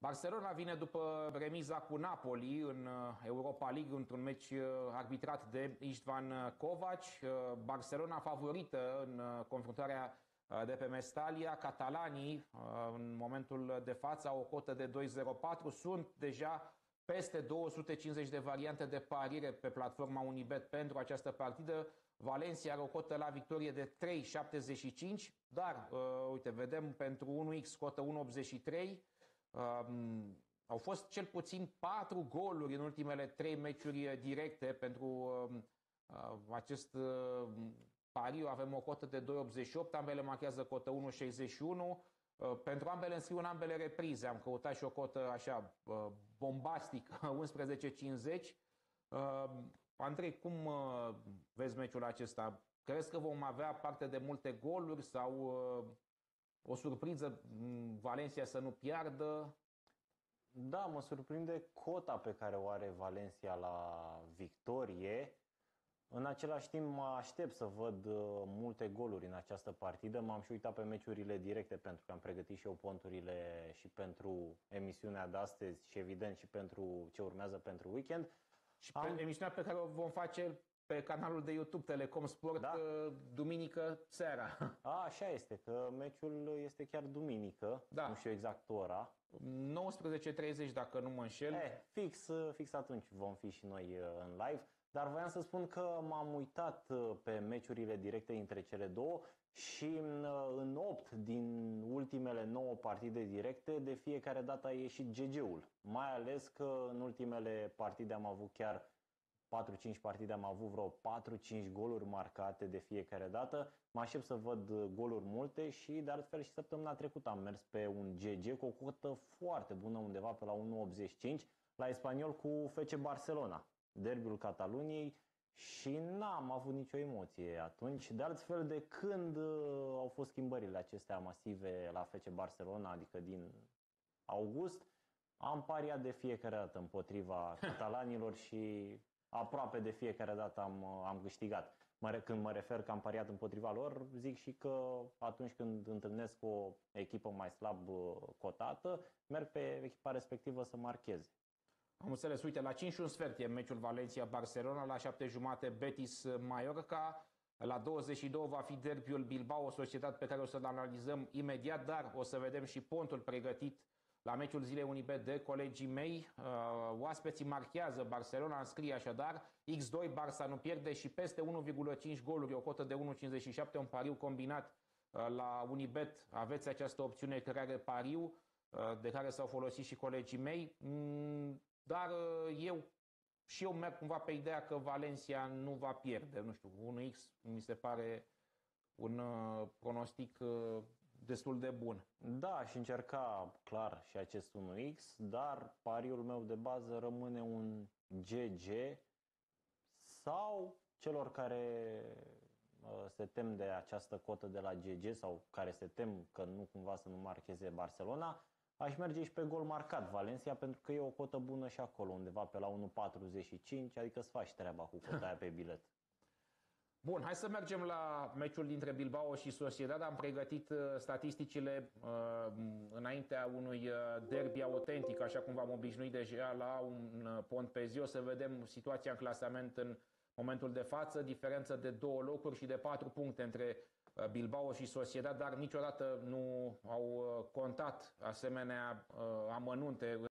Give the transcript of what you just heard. Barcelona vine după remiza cu Napoli în Europa League într-un meci arbitrat de Istvan Kovac. Barcelona favorită în confruntarea de pe Mestalia. Catalanii în momentul de față au o cotă de 2,04. Sunt deja peste 250 de variante de pariere pe platforma Unibet pentru această partidă. Valencia are o cotă la victorie de 3,75, dar uite, vedem pentru 1x cotă 1,83. Au fost cel puțin 4 goluri în ultimele 3 meciuri directe pentru acest pariu. Avem o cotă de 2,88, ambele marchează cotă 1,61. Pentru ambele înscriu în ambele reprize. Am căutat și o cotă așa bombastică, 11,50. Andrei, cum vezi meciul acesta? Crezi că vom avea parte de multe goluri sau o surpriză, Valencia să nu piardă? Da, mă surprinde cota pe care o are Valencia la victorie. În același timp mă aștept să văd multe goluri în această partidă. M-am și uitat pe meciurile directe pentru că am pregătit și eu conturile și pentru emisiunea de astăzi și evident și pentru ce urmează pentru weekend. Și emisiunea pe care o vom face pe canalul de YouTube Telecom Sport, da? Duminică seara. A, așa este, că meciul este chiar duminică, da. Nu știu exact ora. 19:30 dacă nu mă înșel. Fix atunci vom fi și noi în live. Dar voiam să spun că m-am uitat pe meciurile directe dintre cele două și în 8 din ultimele 9 partide directe de fiecare dată a ieșit GG-ul. Mai ales că în ultimele partide am avut chiar 4-5 partide, am avut vreo 4-5 goluri marcate de fiecare dată. Mă aștept să văd goluri multe și de altfel și săptămâna trecută am mers pe un GG cu o cotă foarte bună undeva pe la 1,85 la Espanyol cu FC Barcelona, derbiul Cataluniei, și n-am avut nicio emoție atunci. De altfel, de când au fost schimbările acestea masive la FC Barcelona, adică din august, am pariat de fiecare dată împotriva catalanilor și aproape de fiecare dată am câștigat. Când mă refer că am pariat împotriva lor, zic și că atunci când întâlnesc o echipă mai slab cotată, merg pe echipa respectivă să marcheze. Am înțeles. Uite, la 5:15 e meciul Valencia-Barcelona, la 7:30 Betis-Mallorca, la 22 va fi derbiul Bilbao, o societate pe care o să-l analizăm imediat, dar o să vedem și pontul pregătit la meciul zilei Unibet de colegii mei. Oaspeții marchează, Barcelona înscrie așadar, X2 Barça nu pierde și peste 1,5 goluri, o cotă de 1,57, un pariu combinat la Unibet. Aveți această opțiune care are pariu, de care s-au folosit și colegii mei. Dar eu merg cumva pe ideea că Valencia nu va pierde. Nu știu, 1x mi se pare un pronostic destul de bun. Da, aș încerca clar și acest 1x, dar pariul meu de bază rămâne un GG sau celor care se tem de această cotă de la GG sau care se tem că nu cumva să nu marcheze Barcelona, aș merge și pe gol marcat Valencia, pentru că e o cotă bună și acolo, undeva pe la 1,45, adică îți faci treaba cu cota aia pe bilet. Bun, hai să mergem la meciul dintre Bilbao și Sociedad. Am pregătit statisticile înaintea unui derby autentic, așa cum v-am obișnuit deja la un pont pe zi. O să vedem situația în clasament în momentul de față, diferență de 2 locuri și de 4 puncte între Bilbao și Sociedad, dar niciodată nu au contat asemenea amănunte.